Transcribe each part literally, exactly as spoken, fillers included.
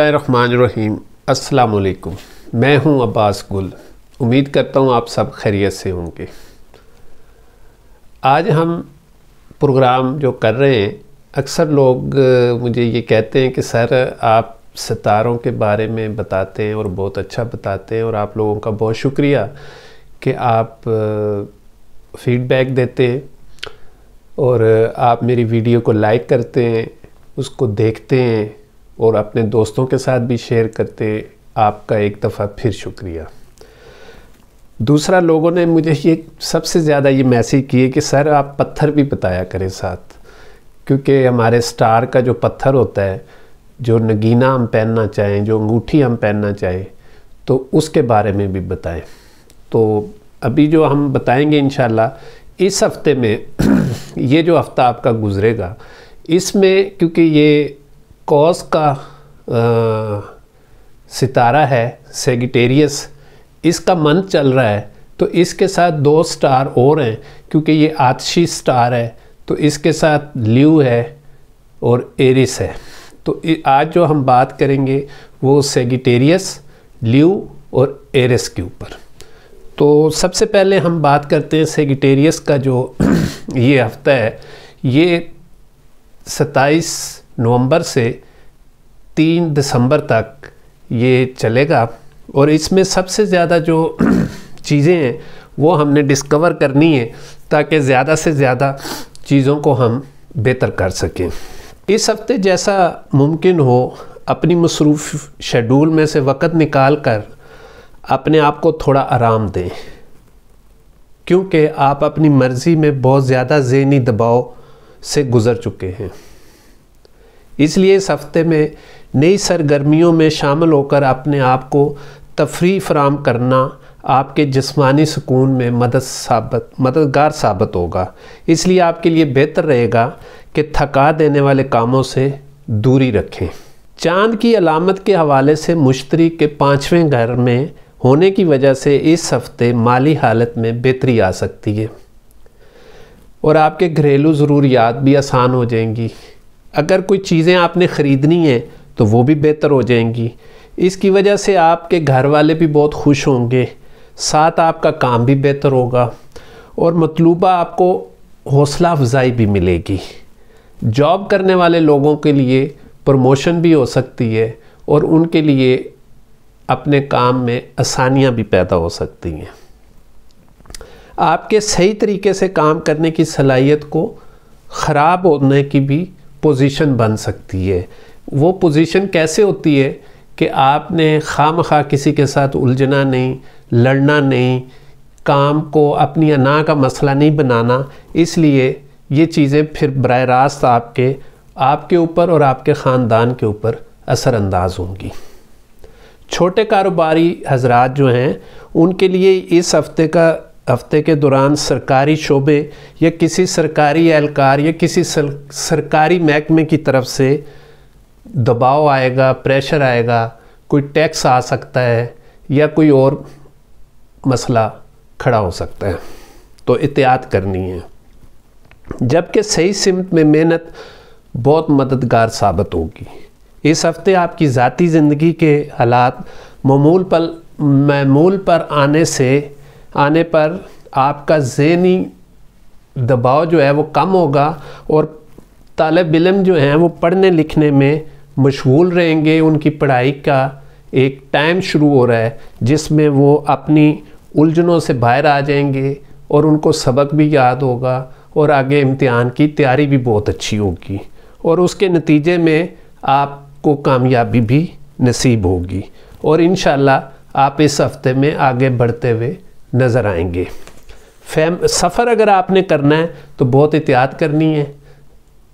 बिस्मिल्लाहिर्रहमानिर्रहीम। अस्सलाम वालेकुम। मैं हूं अब्बास गुल। उम्मीद करता हूं आप सब खैरियत से होंगे। आज हम प्रोग्राम जो कर रहे हैं, अक्सर लोग मुझे ये कहते हैं कि सर आप सितारों के बारे में बताते हैं और बहुत अच्छा बताते हैं, और आप लोगों का बहुत शुक्रिया कि आप फीडबैक देते हैं और आप मेरी वीडियो को लाइक करते हैं, उसको देखते हैं और अपने दोस्तों के साथ भी शेयर करते हैं। आपका एक दफ़ा फिर शुक्रिया। दूसरा, लोगों ने मुझे ये सबसे ज़्यादा ये मैसेज किए कि सर आप पत्थर भी बताया करें साथ, क्योंकि हमारे स्टार का जो पत्थर होता है, जो नगीना हम पहनना चाहें, जो अंगूठी हम पहनना चाहें, तो उसके बारे में भी बताएं। तो अभी जो हम बताएंगे इंशाल्लाह इस हफ़्ते में, ये जो हफ़्ता आपका गुजरेगा इसमें, क्योंकि ये कॉस का आ, सितारा है सेगिटेरियस, इसका मंथ चल रहा है, तो इसके साथ दो स्टार और हैं, क्योंकि ये आतशी स्टार है, तो इसके साथ ल्यू है और एरिस है। तो आज जो हम बात करेंगे वो सेगिटेरियस, ल्यू और एरिस के ऊपर। तो सबसे पहले हम बात करते हैं सेगिटेरियस का। जो ये हफ्ता है ये सत्ताईस नवंबर से तीन दिसंबर तक ये चलेगा, और इसमें सबसे ज़्यादा जो चीज़ें हैं वो हमने डिस्कवर करनी है, ताकि ज़्यादा से ज़्यादा चीज़ों को हम बेहतर कर सकें। इस हफ्ते जैसा मुमकिन हो अपनी मसरूफ़ शेड्यूल में से वक़्त निकाल कर अपने आप को थोड़ा आराम दें, क्योंकि आप अपनी मर्ज़ी में बहुत ज़्यादा ज़हनी दबाव से गुज़र चुके हैं। इसलिए इस हफ़्ते में नई सरगर्मियों में शामिल होकर अपने आप को तफरी फराम करना आपके जिस्मानी सुकून में मदद साबित मददगार साबित होगा। इसलिए आपके लिए बेहतर रहेगा कि थका देने वाले कामों से दूरी रखें। चांद की अलामत के हवाले से मुश्तरी के पाँचवें घर में होने की वजह से इस हफ़्ते माली हालत में बेहतरी आ सकती है, और आपके घरेलू ज़रूरियात भी आसान हो जाएंगी। अगर कोई चीज़ें आपने ख़रीदनी हैं तो वो भी बेहतर हो जाएंगी। इसकी वजह से आपके घर वाले भी बहुत खुश होंगे, साथ आपका काम भी बेहतर होगा और मतलूबा आपको हौसला अफजाई भी मिलेगी। जॉब करने वाले लोगों के लिए प्रमोशन भी हो सकती है, और उनके लिए अपने काम में आसानियाँ भी पैदा हो सकती हैं। आपके सही तरीके से काम करने की सलाहियत को ख़राब होने की भी पोजीशन बन सकती है। वो पोजीशन कैसे होती है कि आपने खामखा किसी के साथ उलझना नहीं, लड़ना नहीं, काम को अपनी अना का मसला नहीं बनाना। इसलिए ये चीज़ें फिर बराह रास्त आपके आपके ऊपर और आपके ख़ानदान के ऊपर असरअंदाज होंगी। छोटे कारोबारी हजरात जो हैं उनके लिए इस हफ़्ते का हफ़्ते के दौरान सरकारी शोबे या किसी सरकारी एहलकार या किसी सर, सरकारी महकमे की तरफ से दबाव आएगा, प्रेशर आएगा, कोई टैक्स आ सकता है या कोई और मसला खड़ा हो सकता है, तो एहतियात करनी है। जबकि सही सिमत में मेहनत बहुत मददगार साबित होगी। इस हफ़्ते आपकी ज़ाती ज़िंदगी के हालात मामूल पर मामूल पर आने से आने पर आपका ज़हनी दबाव जो है वो कम होगा, और तालिब इल्म जो हैं वो पढ़ने लिखने में मशगूल रहेंगे। उनकी पढ़ाई का एक टाइम शुरू हो रहा है जिसमें वो अपनी उलझनों से बाहर आ जाएंगे, और उनको सबक भी याद होगा, और आगे इम्तिहान की तैयारी भी बहुत अच्छी होगी, और उसके नतीजे में आपको कामयाबी भी नसीब होगी, और इंशाल्लाह आप इस हफ़्ते में आगे बढ़ते हुए नज़र आएंगे। फैम सफ़र अगर आपने करना है तो बहुत एहतियात करनी है,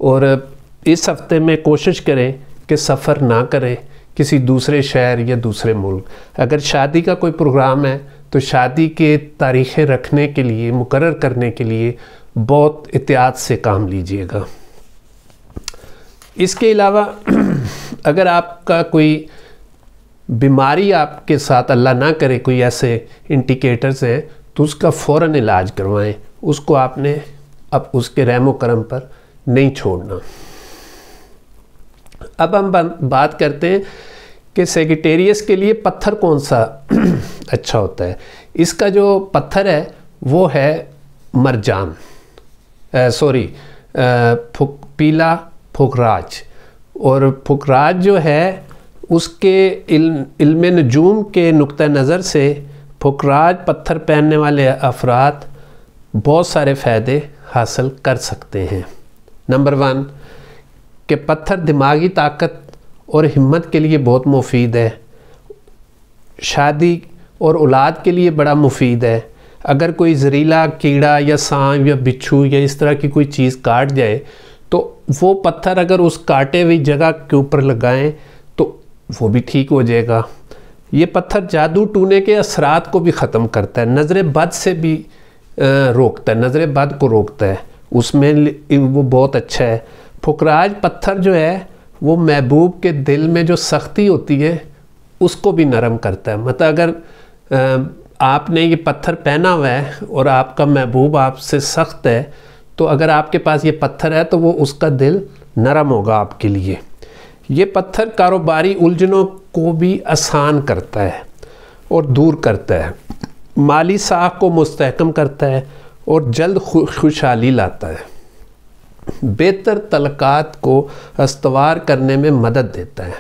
और इस हफ़्ते में कोशिश करें कि सफ़र ना करें किसी दूसरे शहर या दूसरे मुल्क। अगर शादी का कोई प्रोग्राम है तो शादी के तारीखें रखने के लिए, मुकर्रर करने के लिए बहुत एहतियात से काम लीजिएगा। इसके अलावा अगर आपका कोई बीमारी आपके साथ अल्लाह ना करे, कोई ऐसे इंडिकेटर्स हैं, तो उसका फ़ौरन इलाज करवाएं। उसको आपने अब उसके रहमो करम पर नहीं छोड़ना। अब हम बात करते हैं कि सेगिटेरियस के लिए पत्थर कौन सा अच्छा होता है। इसका जो पत्थर है वो है मरजान, सॉरी फुक पीला फुकराज। और फुकराज जो है उसके इल्म नजूम के नुक्ता नज़र से फुकराज पत्थर पहनने वाले अफराद बहुत सारे फ़ायदे हासिल कर सकते हैं। नंबर वन कि पत्थर दिमागी ताकत और हिम्मत के लिए बहुत मुफीद है, शादी और औलाद के लिए बड़ा मुफीद है। अगर कोई ज़हरीला कीड़ा या सांप या बिच्छू या इस तरह की कोई चीज़ काट जाए तो वो पत्थर अगर उस काटे हुई जगह के ऊपर लगाएं तो वो भी ठीक हो जाएगा। ये पत्थर जादू टूने के असरात को भी ख़त्म करता है, नज़र बद से भी रोकता है, नज़र बद को रोकता है, उसमें वो बहुत अच्छा है। फुकराज पत्थर जो है वो महबूब के दिल में जो सख्ती होती है उसको भी नरम करता है। मतलब अगर आपने ये पत्थर पहना हुआ है और आपका महबूब आपसे सख्त है तो अगर आपके पास ये पत्थर है तो वो उसका दिल नरम होगा आपके लिए। ये पत्थर कारोबारी उलझनों को भी आसान करता है और दूर करता है, माली साख को मुस्तहकम करता है और जल्द खुशहाली लाता है, बेहतर तलकात को अस्तवार करने में मदद देता है।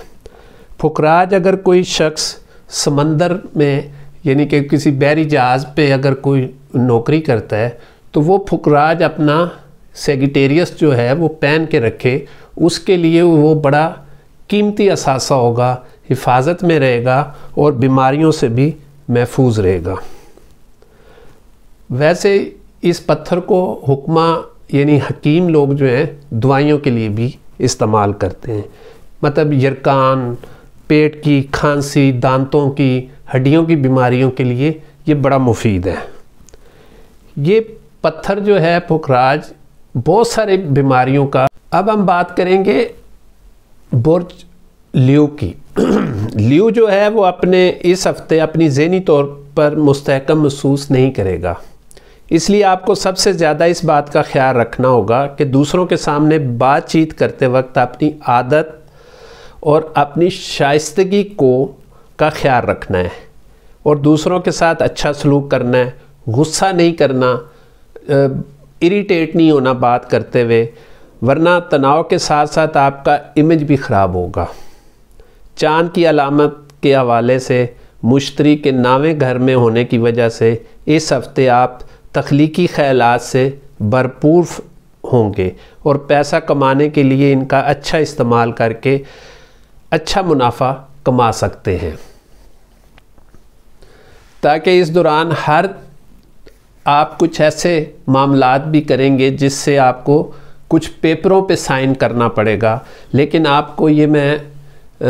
फुकराज अगर कोई शख्स समंदर में यानी कि किसी बहरी जहाज़ पे अगर कोई नौकरी करता है तो वो फुकराज अपना सेगिटेरियस जो है वो पहन के रखे, उसके लिए वो बड़ा कीमती असासा होगा, हिफाजत में रहेगा और बीमारियों से भी महफूज रहेगा। वैसे इस पत्थर को हुक्मा यानी हकीम लोग जो हैं दवाइयों के लिए भी इस्तेमाल करते हैं। मतलब यरकान, पेट की खांसी, दांतों की, हड्डियों की बीमारियों के लिए ये बड़ा मुफीद है। ये पत्थर जो है पुखराज बहुत सारे बीमारियों का। अब हम बात करेंगे बुर्ज लियो की। लियो जो है वो अपने इस हफ्ते अपनी ज़हनी तौर पर मुस्तहकम महसूस नहीं करेगा, इसलिए आपको सबसे ज़्यादा इस बात का ख्याल रखना होगा कि दूसरों के सामने बातचीत करते वक्त अपनी आदत और अपनी शाइस्तगी को का ख्याल रखना है और दूसरों के साथ अच्छा सलूक करना है, गुस्सा नहीं करना, इरिटेट नहीं होना बात करते हुए, वरना तनाव के साथ साथ आपका इमेज भी ख़राब होगा। चाँद की अलामत के हवाले से मुश्तरी के नावें घर में होने की वजह से इस हफ़्ते आप तख्लीकी ख्यालात से भरपूर होंगे और पैसा कमाने के लिए इनका अच्छा इस्तेमाल करके अच्छा मुनाफा कमा सकते हैं, ताकि इस दौरान हर आप कुछ ऐसे मामलात भी करेंगे जिससे आपको कुछ पेपरों पे साइन करना पड़ेगा। लेकिन आपको ये मैं आ,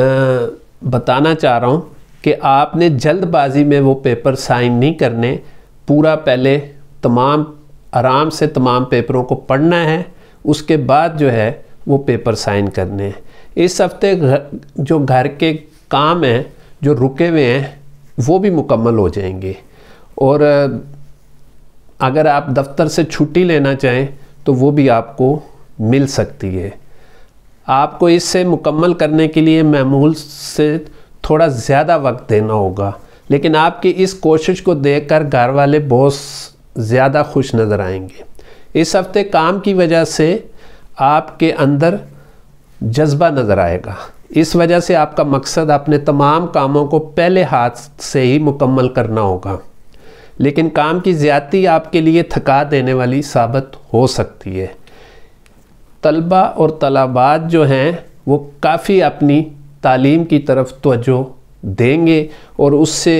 बताना चाह रहा हूँ कि आपने जल्दबाजी में वो पेपर साइन नहीं करने, पूरा पहले तमाम आराम से तमाम पेपरों को पढ़ना है, उसके बाद जो है वो पेपर साइन करने हैं। इस हफ्ते जो घर के काम हैं जो रुके हुए हैं वो भी मुकम्मल हो जाएंगे और अगर आप दफ्तर से छुट्टी लेना चाहें तो वो भी आपको मिल सकती है। आपको इससे मुकम्मल करने के लिए मामूल से थोड़ा ज़्यादा वक्त देना होगा, लेकिन आपकी इस कोशिश को देखकर घर वाले बहुत ज़्यादा खुश नज़र आएंगे। इस हफ्ते काम की वजह से आपके अंदर जज्बा नज़र आएगा, इस वजह से आपका मकसद अपने तमाम कामों को पहले हाथ से ही मुकम्मल करना होगा, लेकिन काम की ज़्यादती आपके लिए थका देने वाली साबित हो सकती है। तलबा और तलबात जो हैं वो काफ़ी अपनी तालीम की तरफ तवज्जो देंगे और उससे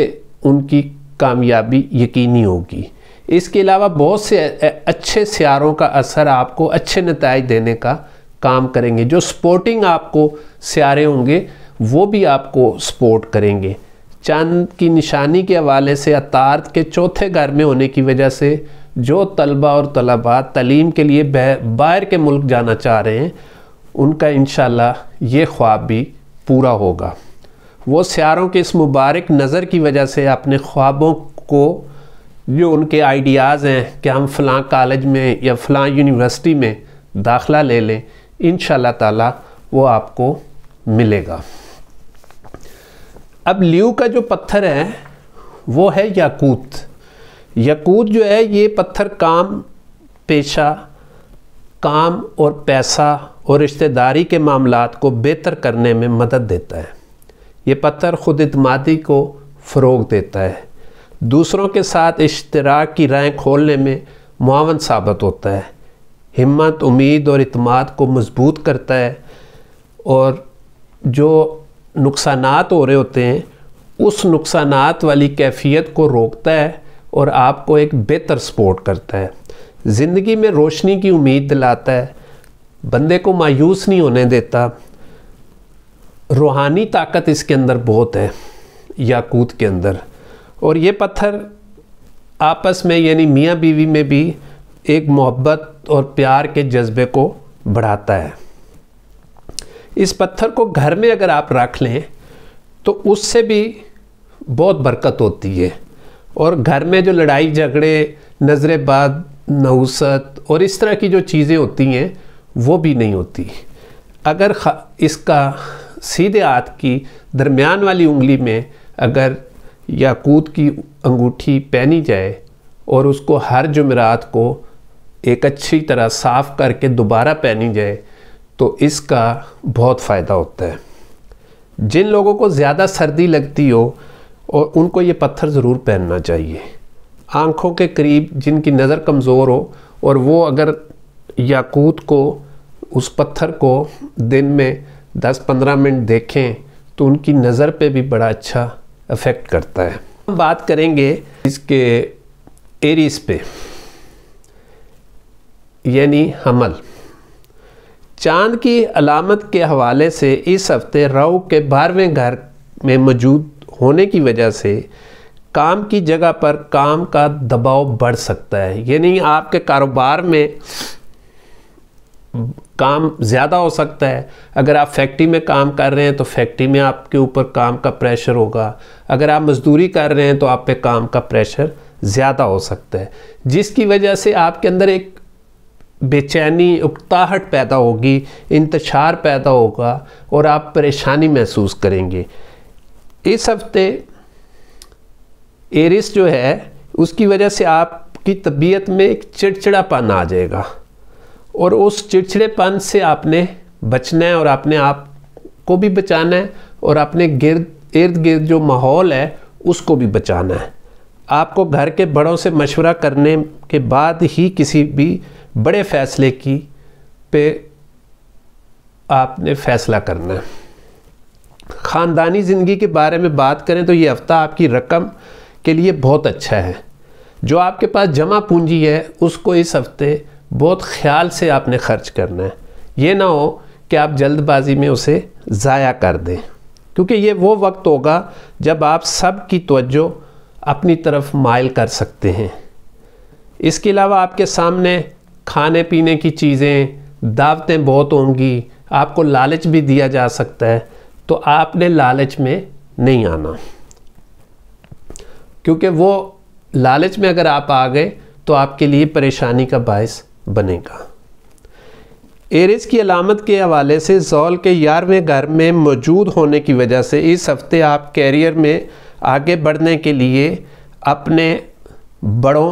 उनकी कामयाबी यकीनी होगी। इसके अलावा बहुत से अच्छे सियारों का असर आपको अच्छे नताइज देने का काम करेंगे, जो सपोर्टिंग आपको सियारे होंगे वो भी आपको सपोर्ट करेंगे। चांद की निशानी के हवाले से अतार्थ के चौथे घर में होने की वजह से जो तलबा और तलबात तालीम के लिए बाहर के मुल्क जाना चाह रहे हैं उनका इंशाल्लाह ये ख्वाब भी पूरा होगा। वो सियारों के इस मुबारक नज़र की वजह से अपने ख्वाबों को जो उनके आइडियाज़ हैं कि हम फ़लाँ कॉलेज में या फ़लाँ यूनिवर्सिटी में दाखला ले लें, इंशाल्लाह ताला वो आपको मिलेगा। अब लियो का जो पत्थर है वो है याकूत। याकूत जो है ये पत्थर काम, पेशा, काम और पैसा और रिश्तेदारी के मामलात को बेहतर करने में मदद देता है। ये पत्थर खुद इतमादी को फ़रोग देता है, दूसरों के साथ इश्तराक की राहें खोलने में मुआवन साबित होता है, हिम्मत, उम्मीद और इत्माद को मजबूत करता है और जो नुकसानात हो रहे होते हैं उस नुकसानात वाली कैफियत को रोकता है और आपको एक बेहतर सपोर्ट करता है, ज़िंदगी में रोशनी की उम्मीद दिलाता है, बंदे को मायूस नहीं होने देता। रूहानी ताकत इसके अंदर बहुत है याकूत के अंदर। और ये पत्थर आपस में यानी मियाँ बीवी में भी एक मोहब्बत और प्यार के जज्बे को बढ़ाता है। इस पत्थर को घर में अगर आप रख लें तो उससे भी बहुत बरकत होती है और घर में जो लड़ाई झगड़े, नज़रेबाद, नहुसत और इस तरह की जो चीज़ें होती हैं वो भी नहीं होती। अगर इसका सीधे हाथ की दरमियान वाली उंगली में अगर याकूत की अंगूठी पहनी जाए और उसको हर जुमेरात को एक अच्छी तरह साफ़ करके दोबारा पहनी जाए तो इसका बहुत फ़ायदा होता है। जिन लोगों को ज़्यादा सर्दी लगती हो और उनको ये पत्थर ज़रूर पहनना चाहिए। आँखों के करीब जिनकी नज़र कमज़ोर हो और वो अगर याकूत को, उस पत्थर को दिन में दस पंद्रह मिनट देखें तो उनकी नज़र पे भी बड़ा अच्छा अफेक्ट करता है। हम बात करेंगे इसके एरीज पे, यानी हमल। चांद की अलामत के हवाले से इस हफ्ते राहु के बारहवें घर में मौजूद होने की वजह से काम की जगह पर काम का दबाव बढ़ सकता है, यानी आपके कारोबार में काम ज़्यादा हो सकता है। अगर आप फैक्ट्री में काम कर रहे हैं तो फैक्ट्री में आपके ऊपर काम का प्रेशर होगा, अगर आप मजदूरी कर रहे हैं तो आप पे काम का प्रेशर ज़्यादा हो सकता है, जिसकी वजह से आपके अंदर एक बेचैनी, उकताहट पैदा होगी, इंतशार पैदा होगा और आप परेशानी महसूस करेंगे। इस हफ्ते एरिस जो है उसकी वजह से आपकी तबीयत में एक चिड़चिड़ापन आ जाएगा और उस चिड़चिड़ेपन से आपने बचना है और अपने आप को भी बचाना है और अपने गिर्द इर्द गिर्द जो माहौल है उसको भी बचाना है। आपको घर के बड़ों से मशवरा करने के बाद ही किसी भी बड़े फैसले की पे आपने फैसला करना है। ख़ानदानी ज़िंदगी के बारे में बात करें तो ये हफ़्ता आपकी रकम के लिए बहुत अच्छा है। जो आपके पास जमा पूंजी है उसको इस हफ़्ते बहुत ख्याल से आपने ख़र्च करना है, ये ना हो कि आप जल्दबाजी में उसे ज़ाया कर दें, क्योंकि ये वो वक्त होगा जब आप सब की तवज्जो अपनी तरफ मायल कर सकते हैं। इसके अलावा आपके सामने खाने पीने की चीज़ें, दावतें बहुत होंगी, आपको लालच भी दिया जा सकता है, तो आपने लालच में नहीं आना, क्योंकि वो लालच में अगर आप आ गए तो आपके लिए परेशानी का बायस बनेगा। एरिस की अलामत के हवाले से ज़ौल के ग्यारहवें घर में मौजूद होने की वजह से इस हफ़्ते आप कैरियर में आगे बढ़ने के लिए अपने बड़ों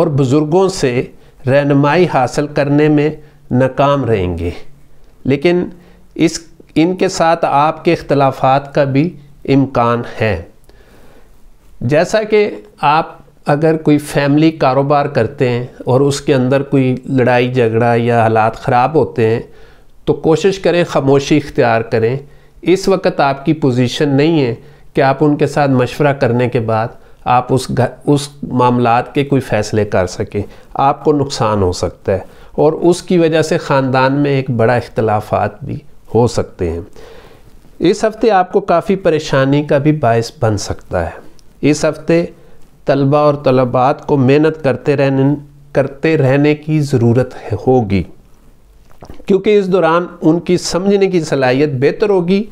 और बुज़ुर्गों से रहनुमाई हासिल करने में नाकाम रहेंगे, लेकिन इस इनके साथ आपके इख्तलाफात का भी इम्कान है। जैसा कि आप अगर कोई फैमिली कारोबार करते हैं और उसके अंदर कोई लड़ाई झगड़ा या हालात ख़राब होते हैं तो कोशिश करें खामोशी इख्तियार करें। इस वक्त आपकी पोजीशन नहीं है कि आप उनके साथ मशवरा करने के बाद आप उस उस मामलात के कोई फ़ैसले कर सकें, आपको नुकसान हो सकता है और उसकी वजह से ख़ानदान में एक बड़ा इख्तलाफात भी हो सकते हैं। इस हफ़्ते आपको काफ़ी परेशानी का भी बायस बन सकता है। इस हफ़्ते तलबा और तलबात को मेहनत करते रहने करते रहने की ज़रूरत होगी, क्योंकि इस दौरान उनकी समझने की सलाहियत बेहतर होगी।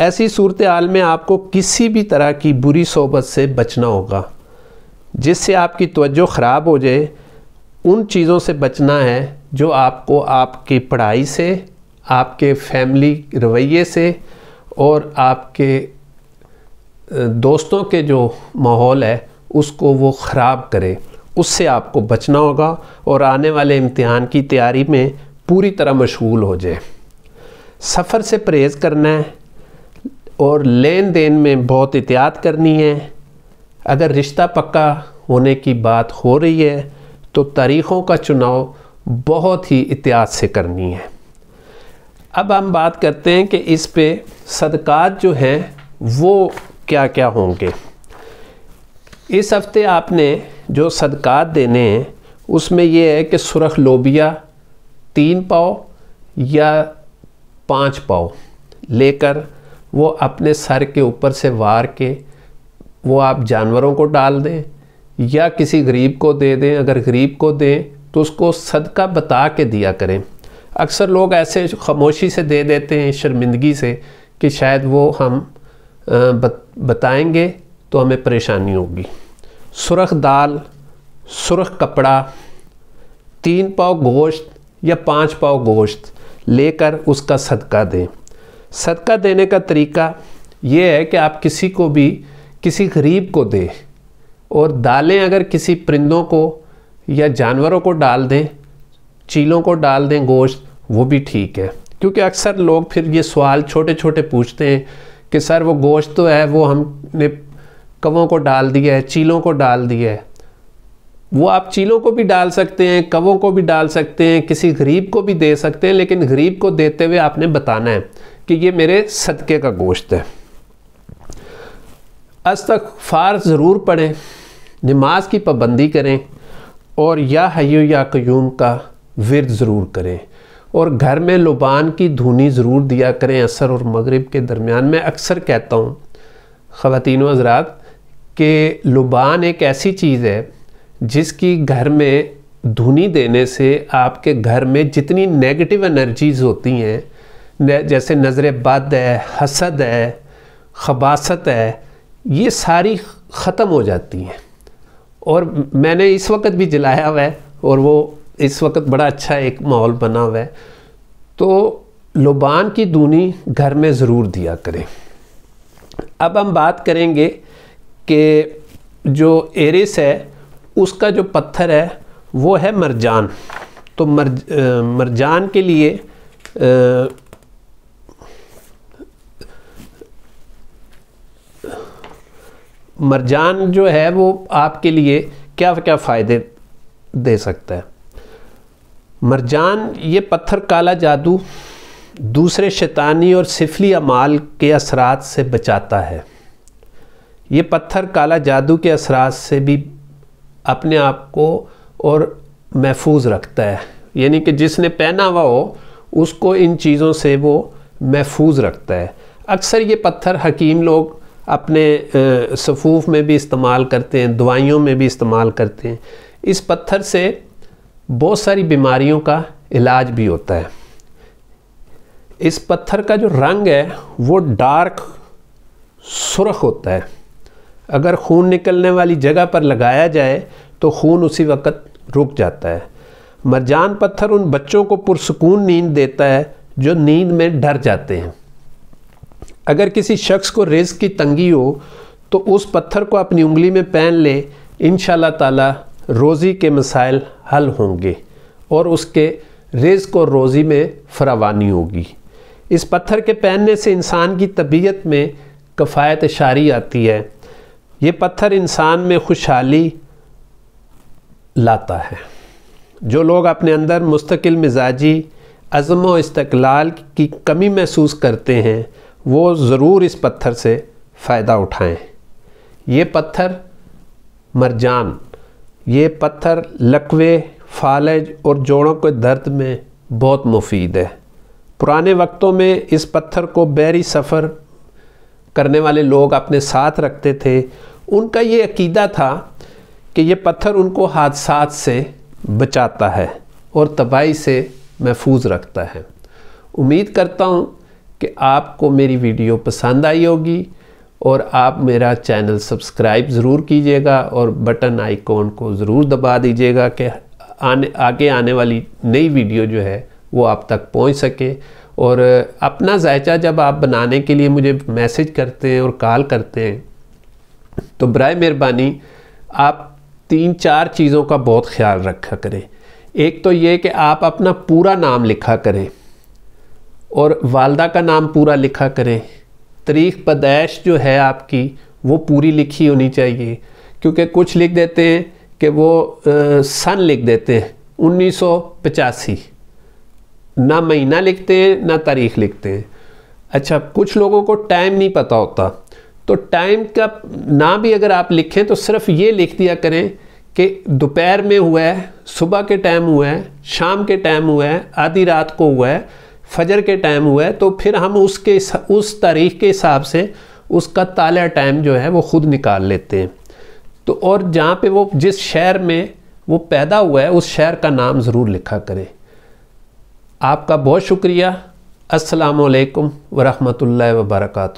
ऐसी सूरत हाल में आपको किसी भी तरह की बुरी सोबत से बचना होगा जिससे आपकी तवज्जो ख़राब हो जाए। उन चीज़ों से बचना है जो आपको आपकी पढ़ाई से, आपके फैमिली रवैये से और आपके दोस्तों के जो माहौल है उसको वो ख़राब करे, उससे आपको बचना होगा और आने वाले इम्तिहान की तैयारी में पूरी तरह मशगूल हो जाए। सफ़र से परहेज़ करना है और लेन देन में बहुत एहतियात करनी है। अगर रिश्ता पक्का होने की बात हो रही है तो तारीख़ों का चुनाव बहुत ही एहतियात से करनी है। अब हम बात करते हैं कि इस पे सदक़ात जो हैं वो क्या क्या होंगे। इस हफ़्ते आपने जो सदक़ात देने हैं उसमें ये है कि सुरख लोबिया तीन पाव या पाँच पाव लेकर वो अपने सर के ऊपर से वार के वो आप जानवरों को डाल दें या किसी गरीब को दे दें। अगर गरीब को दें तो उसको सदका बता के दिया करें। अक्सर लोग ऐसे खामोशी से दे देते हैं, शर्मिंदगी से, कि शायद वो हम बताएंगे तो हमें परेशानी होगी। सुरख दाल, सुरख कपड़ा, तीन पाव गोश्त या पाँच पाव गोश्त लेकर उसका सदका दें। सदका देने का तरीका ये है कि आप किसी को भी, किसी गरीब को दें, और दालें अगर किसी परिंदों को या जानवरों को डाल दें, चीलों को डाल दें गोश्त, वो भी ठीक है। क्योंकि अक्सर लोग फिर ये सवाल छोटे छोटे पूछते हैं कि सर वो गोश्त तो है, वो हमने कवों को डाल दिया है, चीलों को डाल दिया है। वो आप चीलों को भी डाल सकते हैं, कवों को भी डाल सकते हैं, किसी गरीब को भी दे सकते हैं, लेकिन गरीब को देते हुए आपने बताना है कि ये मेरे सदक़े का गोश्त है। अस्तगफार ज़रूर पढ़ें, नमाज की पाबंदी करें और या हय्यू या क़य्यूम का विर्द ज़रूर करें, और घर में लुबान की धुनी ज़रूर दिया करें असर और मगरिब के दरमियान। मैं अक्सर कहता हूँ ख़वातीन व हज़रात कि लुबान एक ऐसी चीज़ है जिसकी घर में धुनी देने से आपके घर में जितनी नेगेटिव एनर्जीज़ होती हैं, जैसे नज़र बद है, हसद है, खबासत है, ये सारी ख़त्म हो जाती हैं। और मैंने इस वक्त भी जलाया हुआ है और वो इस वक्त बड़ा अच्छा एक माहौल बना हुआ है। तो लुबान की धुनी घर में ज़रूर दिया करें। अब हम बात करेंगे कि जो एरिस है उसका जो पत्थर है वो है मरजान। तो मर मरजान के लिए आ, मरजान जो है वो आपके लिए क्या क्या फ़ायदे दे सकता है। मरजान ये पत्थर काला जादू, दूसरे शैतानी और सिफली अमाल के असरात से बचाता है। ये पत्थर काला जादू के असरात से भी अपने आप को और महफूज रखता है, यानी कि जिसने पहना हुआ हो उसको इन चीज़ों से वो महफूज रखता है। अक्सर ये पत्थर हकीम लोग अपने सफूफ में भी इस्तेमाल करते हैं, दवाइयों में भी इस्तेमाल करते हैं। इस पत्थर से बहुत सारी बीमारियों का इलाज भी होता है। इस पत्थर का जो रंग है वो डार्क सुर्ख होता है। अगर खून निकलने वाली जगह पर लगाया जाए तो खून उसी वक़्त रुक जाता है। मरजान पत्थर उन बच्चों को पुरसकून नींद देता है जो नींद में डर जाते हैं। अगर किसी शख्स को रिज़्क की तंगी हो तो उस पत्थर को अपनी उंगली में पहन ले, इंशाल्लाह ताला रोज़ी के मसाइल हल होंगे और उसके रिज़्क और रोज़ी में फरावानी होगी। इस पत्थर के पहनने से इंसान की तबीयत में कफ़ायत शारी आती है। ये पत्थर इंसान में खुशहाली लाता है। जो लोग अपने अंदर मुस्तकिल मिजाजी, अज़म व इस्तक़लाल की कमी महसूस करते हैं वो ज़रूर इस पत्थर से फ़ायदा उठाएं। ये पत्थर मरजान, ये पत्थर लकवे, फालज और जोड़ों के दर्द में बहुत मुफीद है। पुराने वक्तों में इस पत्थर को बहरी सफ़र करने वाले लोग अपने साथ रखते थे। उनका ये अकीदा था कि ये पत्थर उनको हादसात से बचाता है और तबाही से महफूज रखता है। उम्मीद करता हूँ कि आपको मेरी वीडियो पसंद आई होगी और आप मेरा चैनल सब्सक्राइब ज़रूर कीजिएगा और बटन आइकॉन को ज़रूर दबा दीजिएगा कि आने आगे आने वाली नई वीडियो जो है वो आप तक पहुंच सके। और अपना जायचा जब आप बनाने के लिए मुझे मैसेज करते हैं और कॉल करते हैं तो बराए मेहरबानी आप तीन चार चीज़ों का बहुत ख्याल रखा करें। एक तो ये कि आप अपना पूरा नाम लिखा करें और वालदा का नाम पूरा लिखा करें। तारीख़ पैदाइश जो है आपकी वो पूरी लिखी होनी चाहिए, क्योंकि कुछ लिख देते हैं कि वो सन लिख देते हैं उन्नीस सौ पचासी, ना महीना लिखते हैं ना तारीख लिखते हैं। अच्छा, कुछ लोगों को टाइम नहीं पता होता, तो टाइम का ना भी अगर आप लिखें तो सिर्फ ये लिख दिया करें कि दोपहर में हुआ है, सुबह के टाइम हुआ है, शाम के टाइम हुआ है, आधी रात को हुआ है, फजर के टाइम हुआ है, तो फिर हम उसके उस तारीख के हिसाब से उसका ताला टाइम जो है वो ख़ुद निकाल लेते हैं। तो और जहाँ पे वो जिस शहर में वो पैदा हुआ है उस शहर का नाम ज़रूर लिखा करें। आपका बहुत शुक्रिया। अस्सलामु अलैकुम व रहमतुल्लाहि व बरकातहू।